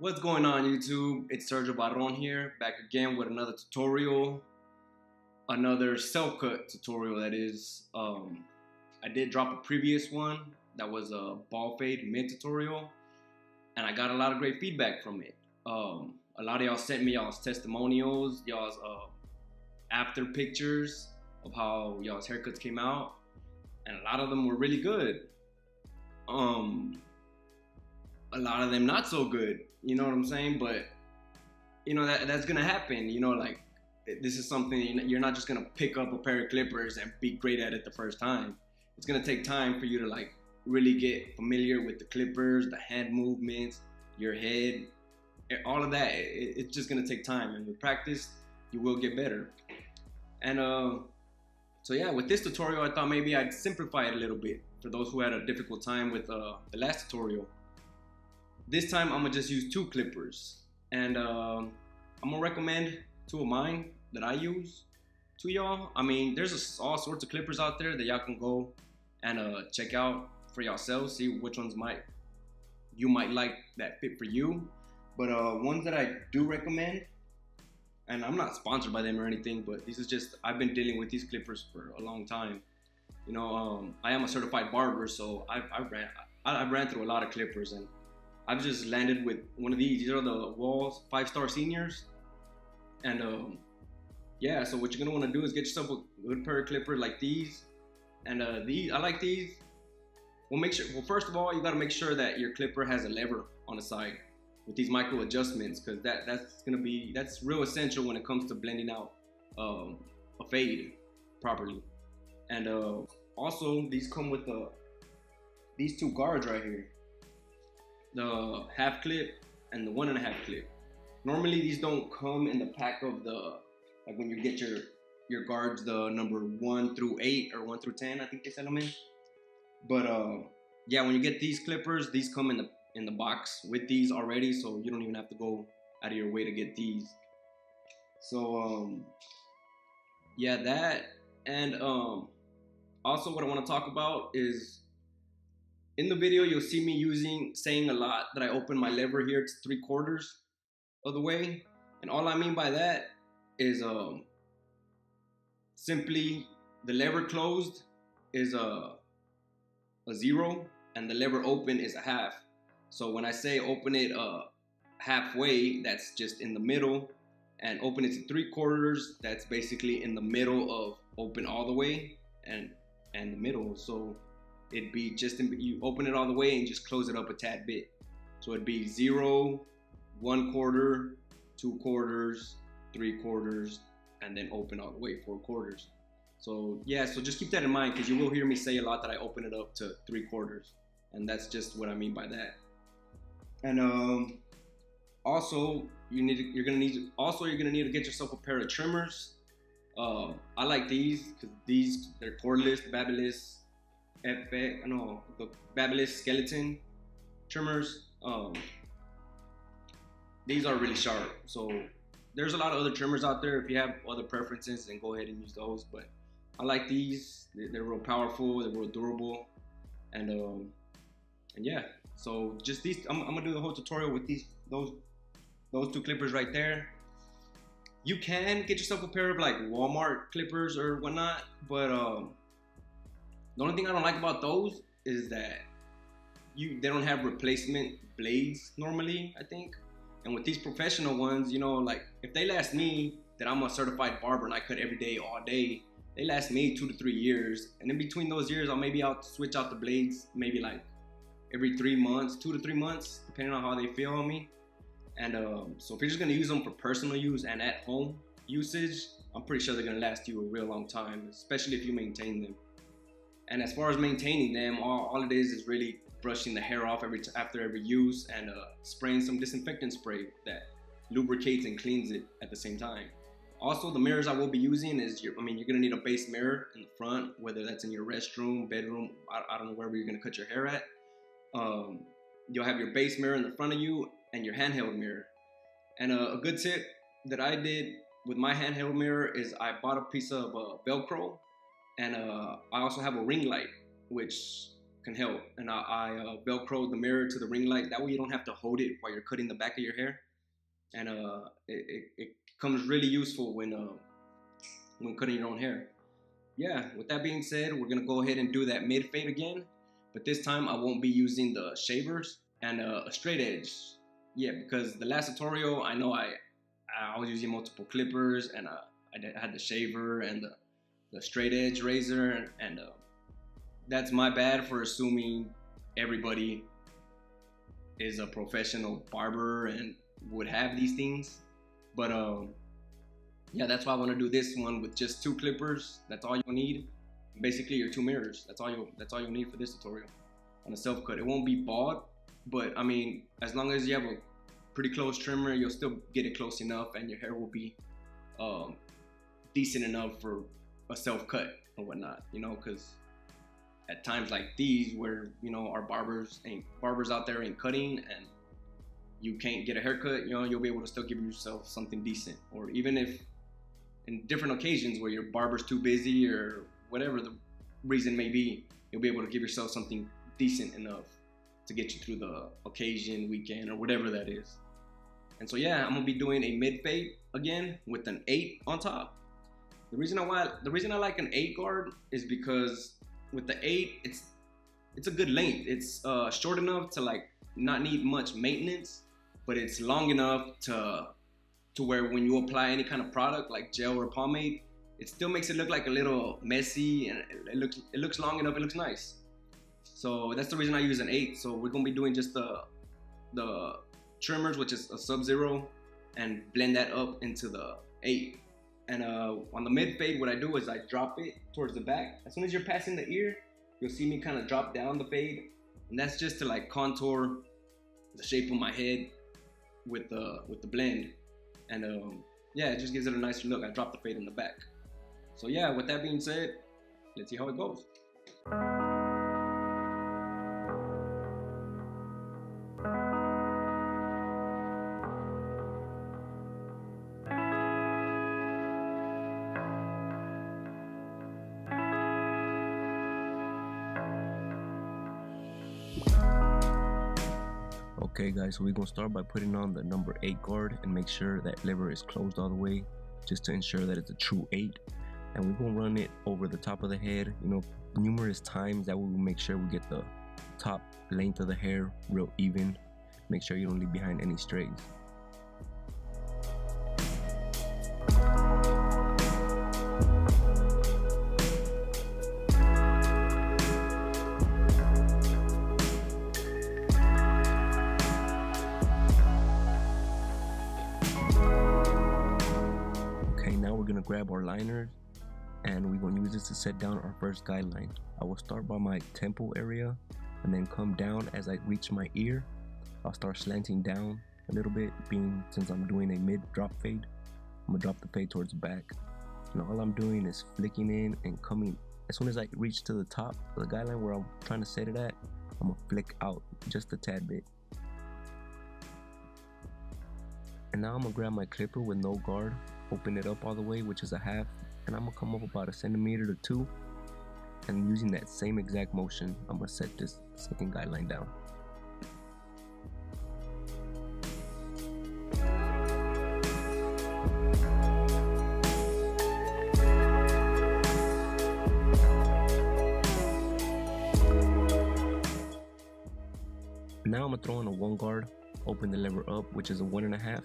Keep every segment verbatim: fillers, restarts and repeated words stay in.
What's going on, YouTube? It's Sergio Barron here, back again with another tutorial, another cell cut tutorial. That is, um, I did drop a previous one that was a ball fade mid tutorial, and I got a lot of great feedback from it. Um, a lot of y'all sent me y'all's testimonials, y'all's uh, after pictures of how y'all's haircuts came out, and a lot of them were really good. Um. A lot of them not so good, you know what I'm saying? But, you know, that that's gonna happen, you know, like, this is something, you're not just gonna pick up a pair of clippers and be great at it the first time. It's gonna take time for you to, like, really get familiar with the clippers, the hand movements, your head, all of that. It, it's just gonna take time, and with practice, you will get better. And, uh, so yeah, with this tutorial, I thought maybe I'd simplify it a little bit for those who had a difficult time with uh, the last tutorial. This time I'm gonna just use two clippers, and uh, I'm gonna recommend two of mine that I use to y'all. I mean, there's a, all sorts of clippers out there that y'all can go and uh, check out for yourselves, see which ones might you might like that fit for you. But uh, ones that I do recommend, and I'm not sponsored by them or anything, but this is just, I've been dealing with these clippers for a long time. You know, um, I am a certified barber, so I've, I've ran I, I've ran through a lot of clippers, and I've just landed with one of these. These are the Wahl five-star seniors. And um, yeah, so what you're gonna wanna do is get yourself a good pair of clippers like these. And uh, these, I like these. Well, make sure, well, first of all, you gotta make sure that your clipper has a lever on the side with these micro adjustments, because that, that's gonna be, that's real essential when it comes to blending out um, a fade properly. And uh, also, these come with the, these two guards right here. The half clip and the one and a half clip. Normally these don't come in the pack of the, like when you get your your guards, the number one through eight or one through ten, I think they sell them in. But uh, yeah, when you get these clippers, these come in the in the box with these already, so you don't even have to go out of your way to get these. So um, yeah, that, and um, also what I want to talk about is, in the video, you'll see me using, saying a lot that I open my lever here to three quarters of the way. And all I mean by that is um, simply the lever closed is a, a zero and the lever open is a half. So when I say open it uh, halfway, that's just in the middle, and open it to three quarters, that's basically in the middle of open all the way and, and the middle. So it'd be just, in, you open it all the way and just close it up a tad bit. So it'd be zero, one quarter, two quarters, three quarters, and then open all the way, four quarters. So yeah, so just keep that in mind, because you will hear me say a lot that I open it up to three quarters. And that's just what I mean by that. And um, also, you need to, you're gonna need to, also you're gonna need to get yourself a pair of trimmers. Uh, I like these, because these, they're cordless, the Babyliss, F X, no, the Babyliss skeleton trimmers. Um, these are really sharp. So there's a lot of other trimmers out there. If you have other preferences, then go ahead and use those. But I like these. They're real powerful. They're real durable. And um, and yeah. So just these. I'm, I'm gonna do the whole tutorial with these those those two clippers right there. You can get yourself a pair of like Walmart clippers or whatnot, but um. The only thing I don't like about those is that you they don't have replacement blades normally, I think. And with these professional ones, you know, like if they last me, that I'm a certified barber and I cut every day, all day, they last me two to three years. And in between those years, I'll maybe I'll switch out the blades maybe like every three months, two to three months, depending on how they feel on me. And um, so if you're just gonna use them for personal use and at home usage, I'm pretty sure they're gonna last you a real long time, especially if you maintain them. And as far as maintaining them, all, all it is is really brushing the hair off every t after every use, and uh, spraying some disinfectant spray that lubricates and cleans it at the same time. Also, the mirrors I will be using is, your, I mean, you're gonna need a base mirror in the front, whether that's in your restroom, bedroom, I, I don't know wherever you're gonna cut your hair at. Um, you'll have your base mirror in the front of you and your handheld mirror. And uh, a good tip that I did with my handheld mirror is I bought a piece of uh, Velcro. And uh, I also have a ring light, which can help. And I, I uh, Velcroed the mirror to the ring light. That way you don't have to hold it while you're cutting the back of your hair. And uh, it, it, it comes really useful when, uh, when cutting your own hair. Yeah, with that being said, we're going to go ahead and do that mid-fade again. But this time I won't be using the shavers and uh, a straight edge. Yeah, because the last tutorial, I know I, I was using multiple clippers, and I, I had the shaver and the, the straight edge razor. And, and uh, that's my bad for assuming everybody is a professional barber and would have these things. But um, yeah, that's why I want to do this one with just two clippers. That's all you'll need. Basically, your two mirrors. That's all you. That's all you'll need for this tutorial on a self cut. It won't be bald, but I mean, as long as you have a pretty close trimmer, you'll still get it close enough, and your hair will be um, decent enough for a self cut and whatnot. You know, because at times like these, where you know our barbers ain't barbers out there ain't cutting, and you can't get a haircut, you know, you'll be able to still give yourself something decent. Or even if in different occasions where your barber's too busy or whatever the reason may be, you'll be able to give yourself something decent enough to get you through the occasion, weekend, or whatever that is. And so yeah, I'm gonna be doing a mid fade again with an eight on top. The reason I want, the reason I like an eight guard is because with the eight, it's it's a good length. It's uh, short enough to like not need much maintenance, but it's long enough to to where when you apply any kind of product like gel or pomade, it still makes it look like a little messy, and it looks it looks long enough, it looks nice. So that's the reason I use an eight. So we're gonna be doing just the the trimmers, which is a sub-zero, and blend that up into the eight. And uh, on the mid fade, what I do is I drop it towards the back. As soon as you're passing the ear, you'll see me kind of drop down the fade, and that's just to like contour the shape of my head with the with the blend. And um, yeah, it just gives it a nicer look. I drop the fade in the back. So yeah, with that being said, let's see how it goes. Okay guys, so we're gonna start by putting on the number eight guard and make sure that lever is closed all the way, just to ensure that it's a true eight. And we're gonna run it over the top of the head, you know, numerous times. That will make sure we get the top length of the hair real even. Make sure you don't leave behind any strays. Okay, now we're gonna grab our liners, and we're going to use this to set down our first guideline. I will start by my temple area and then come down as I reach my ear. I'll start slanting down a little bit, being since I'm doing a mid drop fade, I'm going to drop the fade towards the back. And all I'm doing is flicking in and coming. As soon as I reach to the top of the guideline where I'm trying to set it at, I'm going to flick out just a tad bit. And now I'm going to grab my clipper with no guard, open it up all the way, which is a half. And I'm gonna come up about a centimeter or two, and using that same exact motion, I'm gonna set this second guideline down. Now I'm gonna throw in a one guard, open the lever up, which is a one and a half,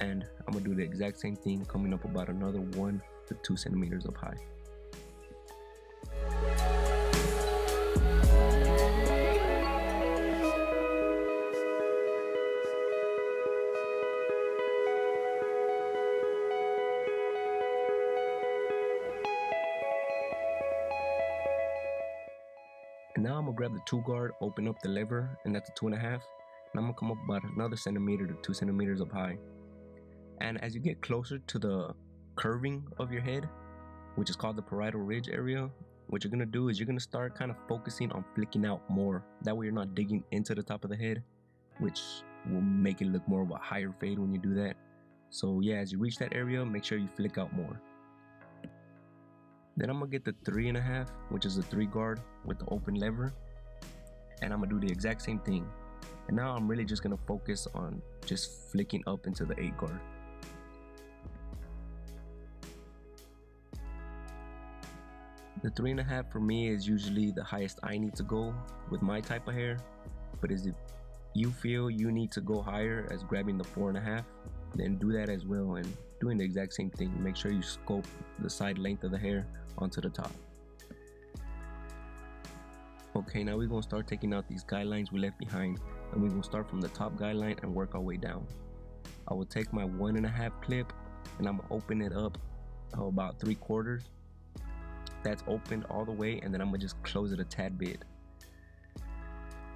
and I'm gonna do the exact same thing, coming up about another one to two centimeters up high. And now I'm gonna grab the two guard, open up the lever, and that's a two and a half. And I'm gonna come up about another centimeter to two centimeters up high. And as you get closer to the curving of your head, which is called the parietal ridge area, what you're gonna do is you're gonna start kind of focusing on flicking out more. That way you're not digging into the top of the head, which will make it look more of a higher fade when you do that. So yeah, as you reach that area, make sure you flick out more. Then I'm gonna get the three and a half, which is a three guard with the open lever, and I'm gonna do the exact same thing. And now I'm really just gonna focus on just flicking up into the eight guard. The three and a half for me is usually the highest I need to go with my type of hair, but is if you feel you need to go higher as grabbing the four and a half, then do that as well and doing the exact same thing. Make sure you scope the side length of the hair onto the top. Okay, now we're gonna start taking out these guidelines we left behind, and we're gonna start from the top guideline and work our way down. I will take my one and a half clip and I'm gonna open it up about three quarters. That's opened all the way, and then I'm gonna just close it a tad bit.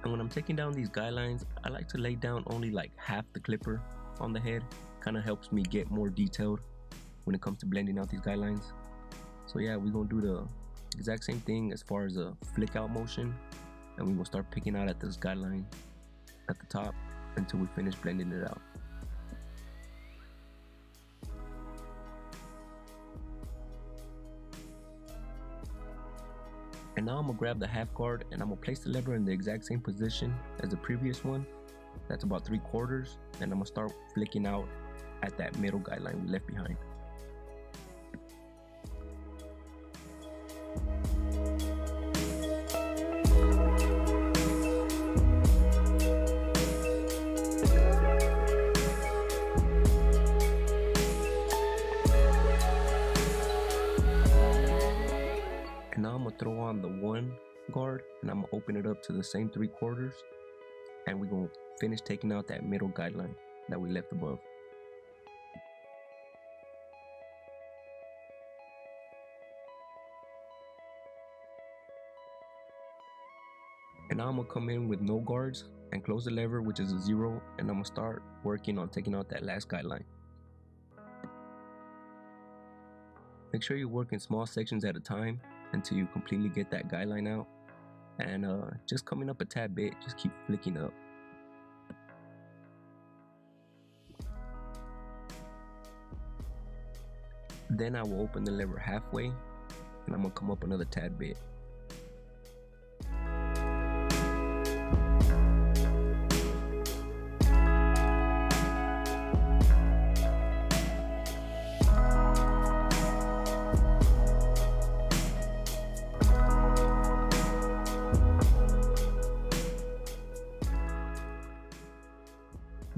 And when I'm taking down these guidelines, I like to lay down only like half the clipper on the head. Kind of helps me get more detailed when it comes to blending out these guidelines. So yeah, we're gonna do the exact same thing as far as a flick out motion, and we will start picking out at this guideline at the top until we finish blending it out. And now I'm gonna grab the half guard and I'm gonna place the lever in the exact same position as the previous one. That's about three quarters. And I'm gonna start flicking out at that middle guideline we left behind. Throw on the one guard and I'm gonna open it up to the same three quarters, and we're gonna finish taking out that middle guideline that we left above. And now I'm gonna come in with no guards and close the lever, which is a zero, and I'm gonna start working on taking out that last guideline. Make sure you work in small sections at a time until you completely get that guideline out, and uh, just coming up a tad bit, just keep flicking up. Then I will open the lever halfway and I'm gonna come up another tad bit.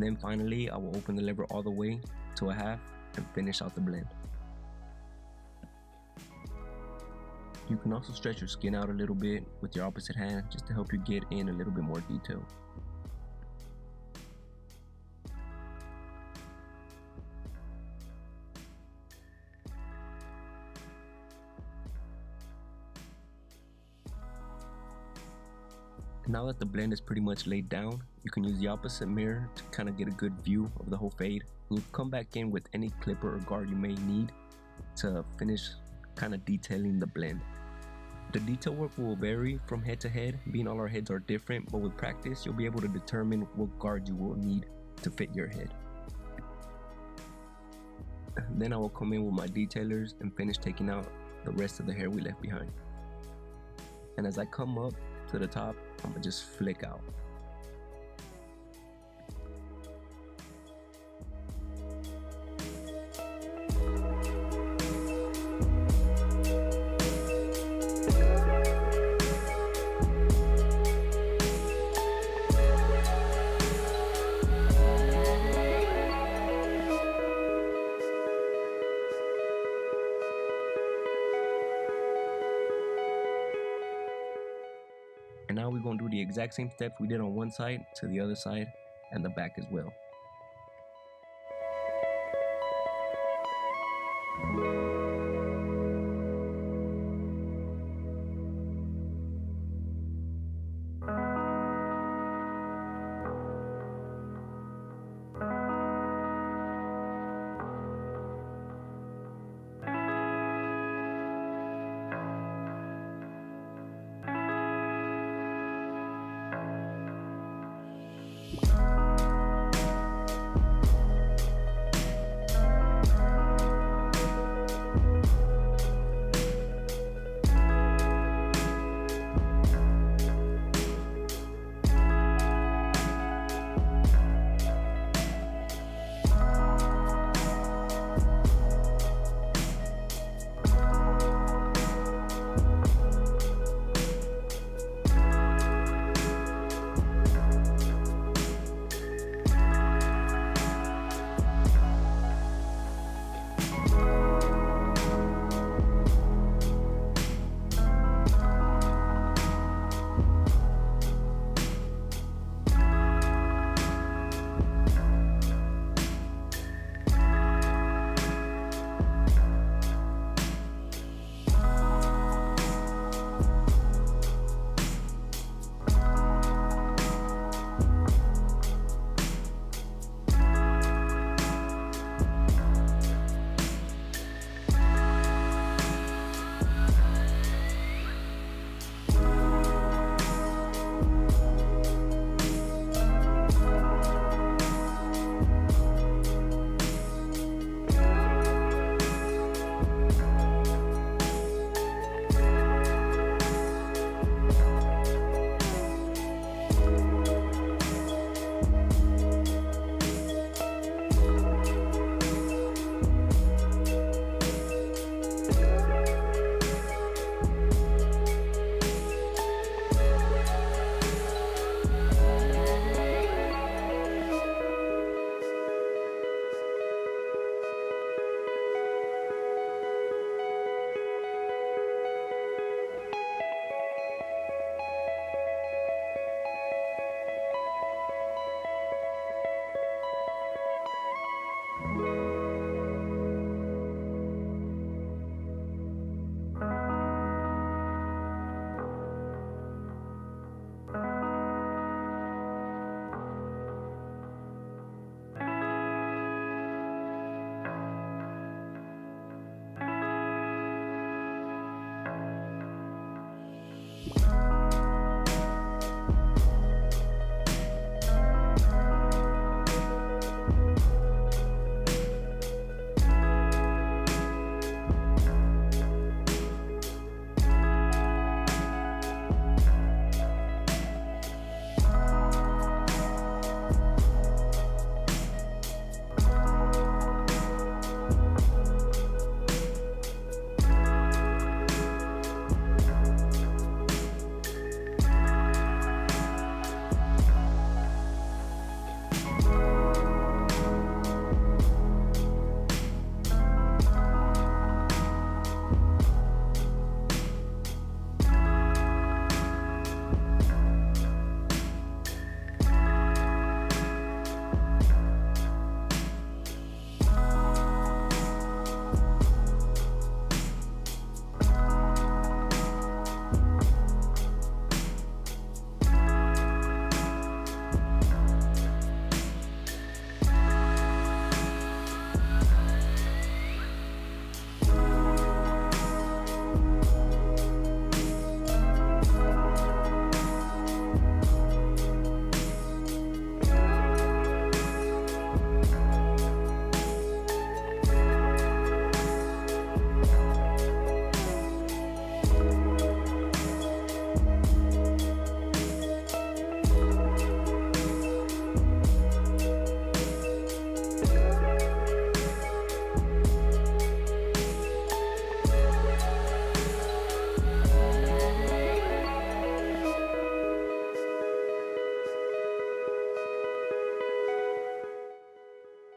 Then finally, I will open the lever all the way to a half and finish out the blend. You can also stretch your skin out a little bit with your opposite hand just to help you get in a little bit more detail. Now that the blend is pretty much laid down, you can use the opposite mirror to kind of get a good view of the whole fade. And you can come back in with any clipper or guard you may need to finish kind of detailing the blend. The detail work will vary from head to head, being all our heads are different, but with practice, you'll be able to determine what guard you will need to fit your head. And then I will come in with my detailers and finish taking out the rest of the hair we left behind. And as I come up to the top, I'm gonna just flick out. And now we're gonna do the exact same steps we did on one side to the other side and the back as well.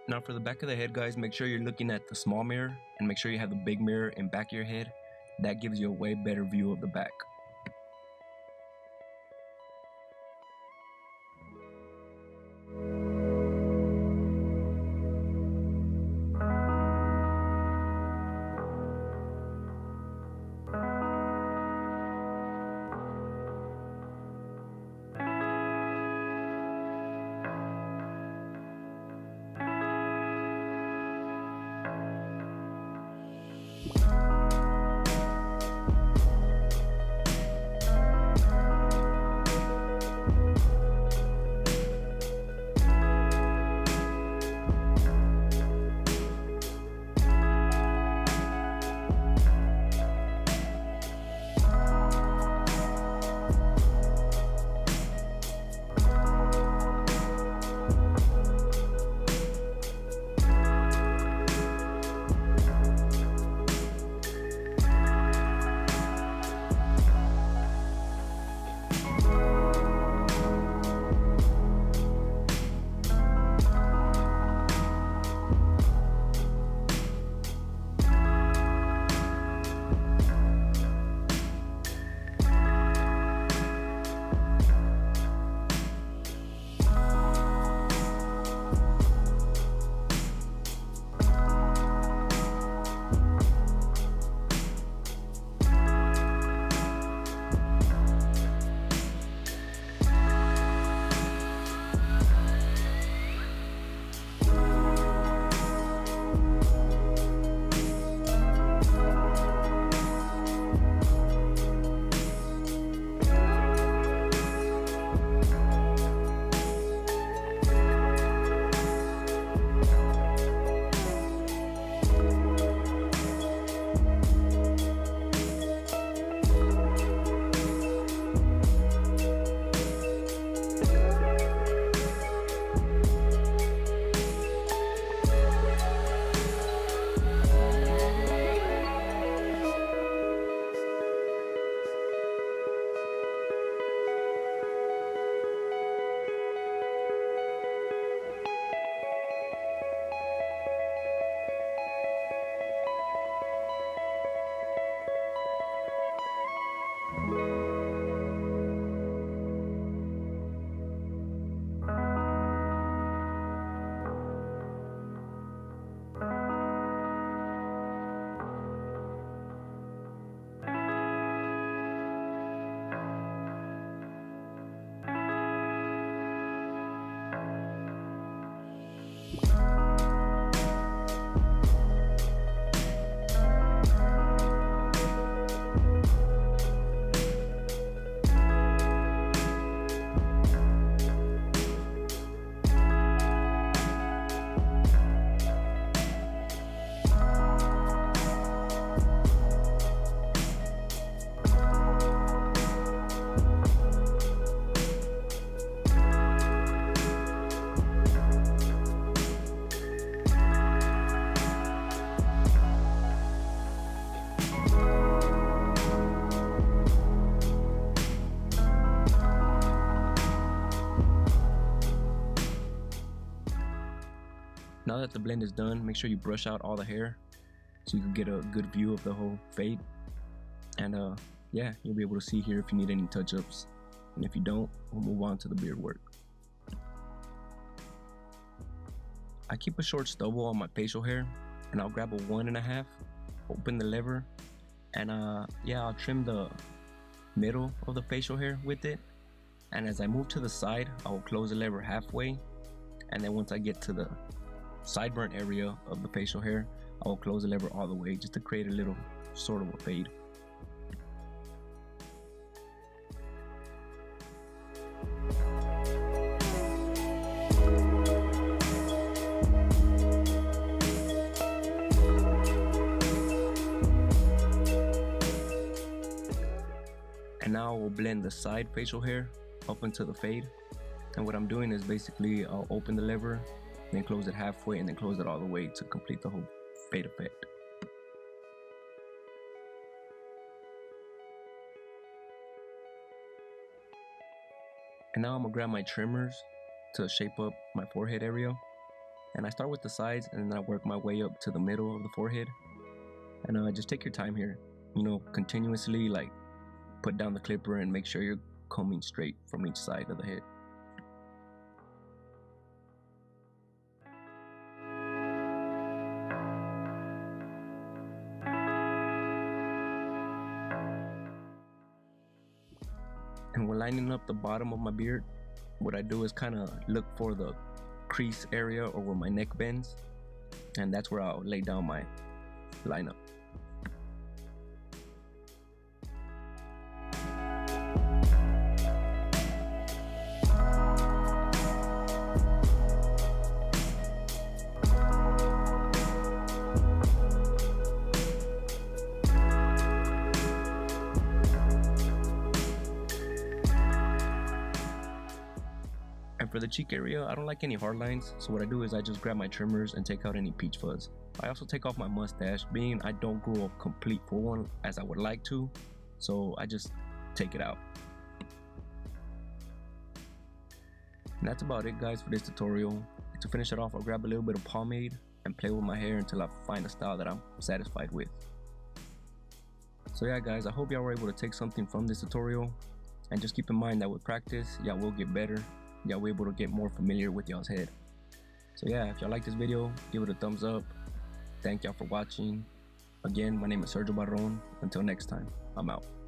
Now for the back of the head, guys, make sure you're looking at the small mirror and make sure you have the big mirror in back of your head. That gives you a way better view of the back. Now that the blend is done, make sure you brush out all the hair so you can get a good view of the whole fade. And uh, yeah, you'll be able to see here if you need any touch-ups. And if you don't, we'll move on to the beard work. I keep a short stubble on my facial hair, and I'll grab a one and a half, open the lever, and uh, yeah, I'll trim the middle of the facial hair with it. And as I move to the side, I'll close the lever halfway. And then once I get to the sideburn area of the facial hair, I will close the lever all the way just to create a little sort of a fade. And now I will blend the side facial hair up into the fade. And what I'm doing is basically I'll open the lever, then close it halfway, and then close it all the way to complete the whole fade effect. And now I'm gonna grab my trimmers to shape up my forehead area. And I start with the sides and then I work my way up to the middle of the forehead. And uh, just take your time here, you know, continuously like put down the clipper and make sure you're combing straight from each side of the head. And when lining up the bottom of my beard, what I do is kind of look for the crease area or where my neck bends, and that's where I'll lay down my lineup. For the cheek area, I don't like any hard lines, so what I do is I just grab my trimmers and take out any peach fuzz. I also take off my mustache, being I don't grow a complete full one as I would like to, so I just take it out. And that's about it guys for this tutorial. To finish it off, I'll grab a little bit of pomade and play with my hair until I find a style that I'm satisfied with. So yeah guys, I hope y'all were able to take something from this tutorial, and just keep in mind that with practice, y'all will get better. Y'all were able to get more familiar with y'all's head. So yeah, if y'all like this video, give it a thumbs up. Thank y'all for watching. Again, my name is Sergio Barron. Until next time, I'm out.